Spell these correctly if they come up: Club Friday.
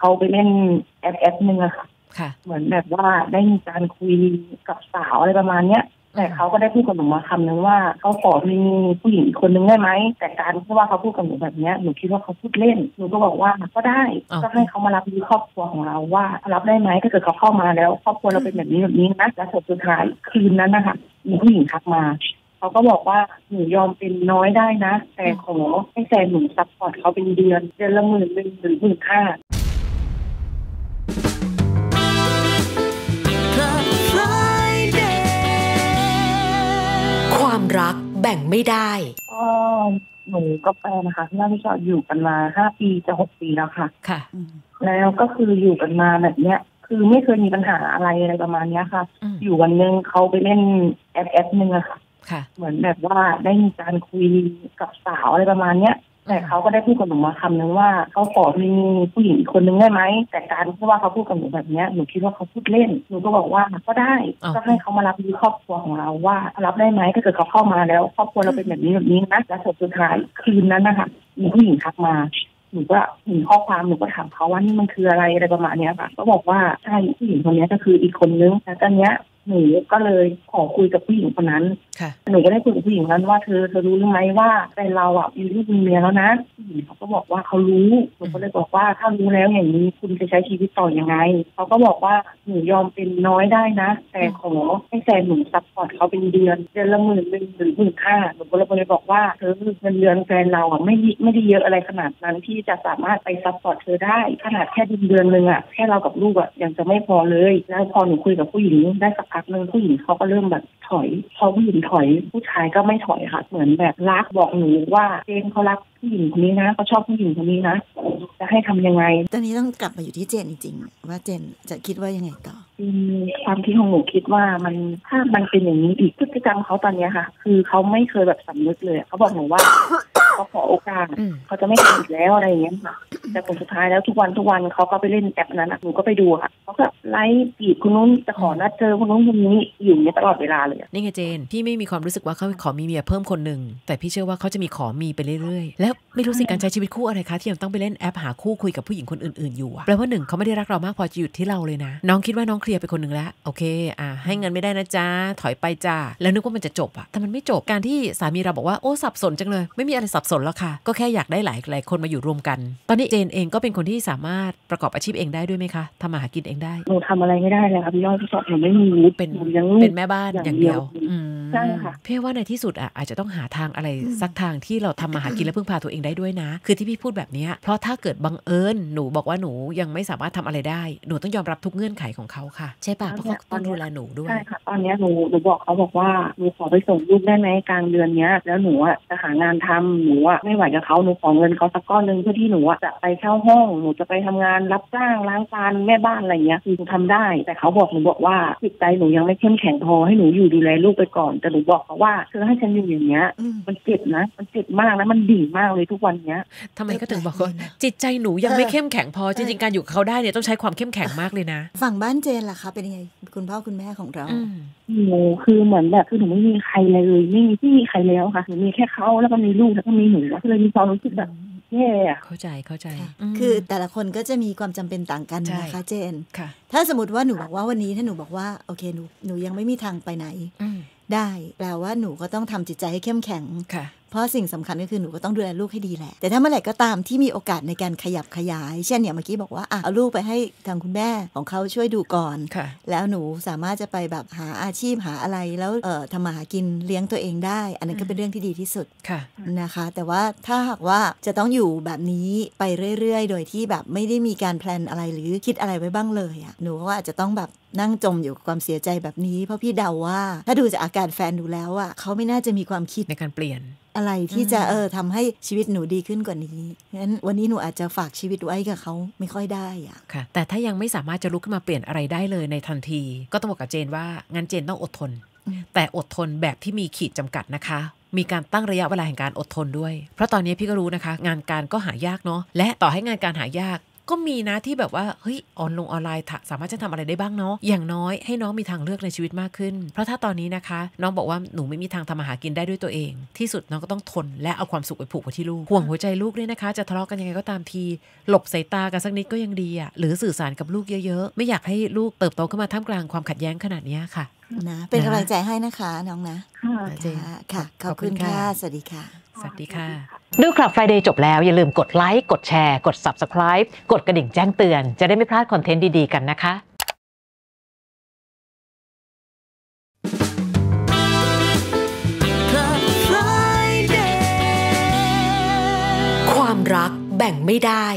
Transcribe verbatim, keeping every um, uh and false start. เขาไปเล่นแอปแอปนึงอะค่ะเหมือนแบบว่าได้มีการคุยกับสาวอะไรประมาณเนี้ยแต่เขาก็ได้พูดกับหนูมาคำนึงว่าเขาขอมีผู้หญิงคนนึงได้ไหมแต่การที่ว่าเขาพูดกับหนูแบบนี้หนูคิดว่าเขาพูดเล่นหนูก็บอกว่าก็ได้ก็ให้เขามารับดูครอบครัวของเราว่ารับได้ไหมถ้าเกิดเขาเข้ามาแล้วครอบครัวเราเป็นแบบนี้แบบนี้นะและสุดท้ายคืนนั้นนะคะมีผู้หญิงทักมาเขาก็บอกว่าหนูยอมเป็นน้อยได้นะแต่ขอให้แฟนหนูซัพพอร์ตเขาเป็นเดือนเดือนละหมื่นหนึ่งหรือหมื่นห้าความรักแบ่งไม่ได้อ๋อหนูกับแฟนนะคะที่เราที่ชอบอยู่กันมาห้าปีจะหกปีแล้วค่ะค่ะแล้วก็คืออยู่กันมาแบบเนี้ยคือไม่เคยมีปัญหาอะไรอะไรประมาณเนี้ยค่ะอยู่วันนึงเขาไปเล่นแอปแอปนึงอะค่ะค่ะเหมือนแบบว่าได้มีการคุยกับสาวอะไรประมาณเนี้ยแต่เขาก็ได้พูดกับหนูมาคำนึงว่าเขาขอมีผู้หญิงคนนึงได้ไหมแต่การที่ว่าเขาพูดกับหนูแบบนี้หนูคิดว่าเขาพูดเล่นหนูก็บอกว่าก็ได้ก็ให้เขามารับดูครอบครัวของเราว่ารับได้ไหมถ้าเกิดเขาเข้ามาแล้วครอบครัวเราเป็นแบบนี้แบบนี้นะและสุดท้ายคืนนั้นนะคะมีผู้หญิงทักมาหนูก็เห็นข้อความหนูก็ถามเขาว่านี่มันคืออะไรอะไรประมาณนี้ค่ะก็บอกว่าใช่ผู้หญิงคนนี้ก็คืออีกคนนึงแต่ตอนเนี้ยหนูก็เลยขอคุยกับผู้หญิงคนนั้นหนูก็ได้คุยกับผู้หญิงนั้นว่าเธอเธอรู้หรือไม่ว่าแฟนเราอ่ะมีลูกมีเมียแล้วนะผู้หญิงเขาก็บอกว่าเขารู้หนูก็เลยบอกว่าถ้ารู้แล้วอย่างนี้คุณจะใช้ชีวิตต่อยังไงเขาก็บอกว่าหนูยอมเป็นน้อยได้นะแต่ขอให้แฟนหนูซัพพอร์ตเขาเป็นเดือนเดือนละหมื่นหนึ่งหรือหมื่นห้าหนูก็เลยบอกว่าเธอเงินเดือนแฟนเราอ่ะไม่ไม่ได้เยอะอะไรขนาดนั้นที่จะสามารถไปซัพพอร์ตเธอได้ขนาดแค่เดือนนึงอ่ะแค่เรากับลูกอ่ะยังจะไม่พอเลยแล้วพอหนูคุยกับผู้หญิงได้สักพักนึงผู้หญิงเขาก็เริ่มแบบถอยพอผู้หญิงถอยผู้ชายก็ไม่ถอยค่ะเหมือนแบบรักบอกหนูว่าเจนเขารักผู้หญิงคนนี้นะเขาชอบผู้หญิงคนนี้นะจะให้ทำยังไงตอนนี้ต้องกลับมาอยู่ที่เจนจริงๆว่าเจนจะคิดว่ายังไงต่อความคิดของหนูคิดว่ามันถ้ามันเป็นอย่างนี้อีกพฤติกรรมเขาตอนนี้ค่ะคือเขาไม่เคยแบบสำนึกเลยเขาบอกหนูว่า เขาขอโอกาสเขาจะไม่ทำอีกแล้วอะไรอย่างเงี้ยค่ะแต่ผลสุดท้ายแล้วทุกวันทุกวันเขาก็ไปเล่นแอปนั้นหนูก็ไปดูค่ะเขาก็ไลฟ์ปีดคนนู้นจะขอนัดเจอคนนู้นคนนี้อยู่เนี่ยตลอดเวลาเลยนี่ไงเจนพี่ไม่มีความรู้สึกว่าเขาขอมีเมียเพิ่มคนหนึ่งแต่พี่เชื่อว่าเขาจะมีขอมีไปเรื่อยๆแล้วไม่รู้สิการใช้ชีวิตคู่อะไรคะที่ยังต้องไปเล่นแอปหาคู่คุยกับผู้หญิงคนอื่นๆอยู่แปลว่าหนึ่งเขาไม่ได้รักเรามากพอจะหยุดที่เราเลยนะน้องคิดว่าน้องเคลียร์ไปคนหนึ่งแล้วโอเคอ่าให้เงินไม่ได้นะจ๊ะถอยไปจ้าแล้วนึกว่ามันจะจบอะแต่มันไม่จบการที่สามีเราบอกว่าโอ้สับสนจังเลยไม่มีอะไรสับสนแล้วค่ะก็แค่อยากได้หลายหลายคนมาอยู่รวมกันตอนนี้เจนเองก็เป็นคนที่สามารถประกอบอาชีพเองได้ด้วยไหมคะทำมาหากินเองได้หนูทำอะไรไม่ได้เลยค่ะพี่ย่อยพี่สอบหนูไม่มีเป็นเป็นแม่บ้านอย่างเดียวใช่ค่ะพี่ว่าในที่สุดอะอาจจะต้องหาทางอะไรสักทางที่เราทำมาหากินและพึ่งพาตัวเองได้ด้วยนะคือที่พี่พูดแบบนี้เพราะถ้าเกิดบังเอิญหนูบอกว่าหนูยังไม่สามารถทำอะไรได้หนูต้องยอมรับทุกเงื่อนไขของเขาค่ะใช่ป่ะเพราะเขาต้องดูแลหนูด้วยใช่ค่ะตอนนี้หนูหนูบอกเขาบอกว่าหนูขอไปส่งลูกได้ไหมกลางเดือนนี้แล้วหนูอะจะหางานทำหนูอะไม่ไหวกับเขาหนูขอเงินเขาสักก้อนนึงเพื่อที่หนูอะจะไปเช่าห้องหนูจะไปทำงานรับจ้างล้างจานแม่บ้านอะไรเงี้ยคือหนูทำได้แต่เขาบอกหนูบอกว่าจิตใจหนูยังไม่เข้มแข็งพอให้หนูอยู่ดูแลลูกไปก่อนแต่หนูบอกเขาว่าเธอให้ฉันอยู่อย่างเงี้ยมันเจ็บนะมันเจ็บมากนะมันดิ่งมากเลยทุกวันเนี้ยทำไมก็ถึงบอกว่าจิตใจหนูยังไม่เข้มแข็งพอจริงๆการอยู่กับเขาได้เนี่ยต้องใช้ความเข้มแข็งมากเลยนะฝั่งบ้านเจนล่ะคะเป็นยังไงคุณพ่อคุณแม่ของเราหนูคือเหมือนแบบคือหนูไม่มีใครเลยไม่มีที่มีใครแล้วค่ะหนูมีแค่เขาแล้วก็มีลูกแล้วก็มีหนูแล้วก็เลยมีความรู้สึกแบบแย่เข้าใจเข้าใจคือแต่ละคนก็จะมีความจำเป็นต่างกันนะคะเจนถ้าสมมติว่าหนูบอกว่าวันนี้ถ้าหนูบอกว่าโอเคหนูหนูยังไม่มีทางไปไหนได้แปลว่าหนูก็ต้องทำจิตใจให้เข้มแข็งเพราะสิ่งสำคัญก็คือหนูก็ต้องดูแลลูกให้ดีแหละแต่ถ้าเมื่อไหร่ก็ตามที่มีโอกาสในการขยับขยายเช่นเนี่ยเมื่อกี้บอกว่าเอาลูกไปให้ทางคุณแม่ของเขาช่วยดูก่อนแล้วหนูสามารถจะไปแบบหาอาชีพหาอะไรแล้วเอ่อทำมาหากินเลี้ยงตัวเองได้อันนั้นก็เป็นเรื่องที่ดีที่สุดนะคะแต่ว่าถ้าหากว่าจะต้องอยู่แบบนี้ไปเรื่อยๆโดยที่แบบไม่ได้มีการแพลนอะไรหรือคิดอะไรไว้บ้างเลยอ่ะหนูก็อาจจะต้องแบบนั่งจมอยู่กับความเสียใจแบบนี้เพราะพี่เดาว่าถ้าดูจากอาการแฟนดูแล้วอ่ะเขาไม่น่าจะมีความคิดในการเปลี่ยนอะไรที่จะเออทำให้ชีวิตหนูดีขึ้นกว่านี้งั้นวันนี้หนูอาจจะฝากชีวิตไว้กับเขาไม่ค่อยได้อะค่ะแต่ถ้ายังไม่สามารถจะลุกขึ้นมาเปลี่ยนอะไรได้เลยในทันทีก็ต้องบอกกับเจนว่างั้นเจนต้องอดทนแต่อดทนแบบที่มีขีดจำกัดนะคะมีการตั้งระยะเวลาแห่งการอดทนด้วยเพราะตอนนี้พี่ก็รู้นะคะงานการก็หายากเนาะและต่อให้งานการหายาก ก็มีนะที่แบบว่าเฮ้ยออนลงออนไลน์สามารถจะทำอะไรได้บ้างเนาะอย่างน้อยให้น้องมีทางเลือกในชีวิตมากขึ้นเพราะถ้าตอนนี้นะคะน้องบอกว่าหนูไม่มีทางทำมาหากินได้ด้วยตัวเองที่สุดน้องก็ต้องทนและเอาความสุขไปผูกไว้ที่ลูกห่วงหัวใจลูกด้วยนะคะจะทะเลาะกันยังไงก็ตามทีหลบสายตากันสักนิดก็ยังดีอ่ะหรือสื่อสารกับลูกเยอะๆไม่อยากให้ลูกเติบโตขึ้นมาท่ามกลางความขัดแย้งขนาดนี้ค่ะนะเป็นกำลังใจให้นะคะน้องนะค่ะค่ะขอบคุณค่ะสวัสดีค่ะสวัสดีค่ะดูคลับ ไฟเดย์ จบแล้วอย่าลืมกดไลค์กดแชร์กด ซับสไครบ์ กดกระดิ่งแจ้งเตือนจะได้ไม่พลาดคอนเทนต์ดีๆกันนะคะความรักแบ่งไม่ได้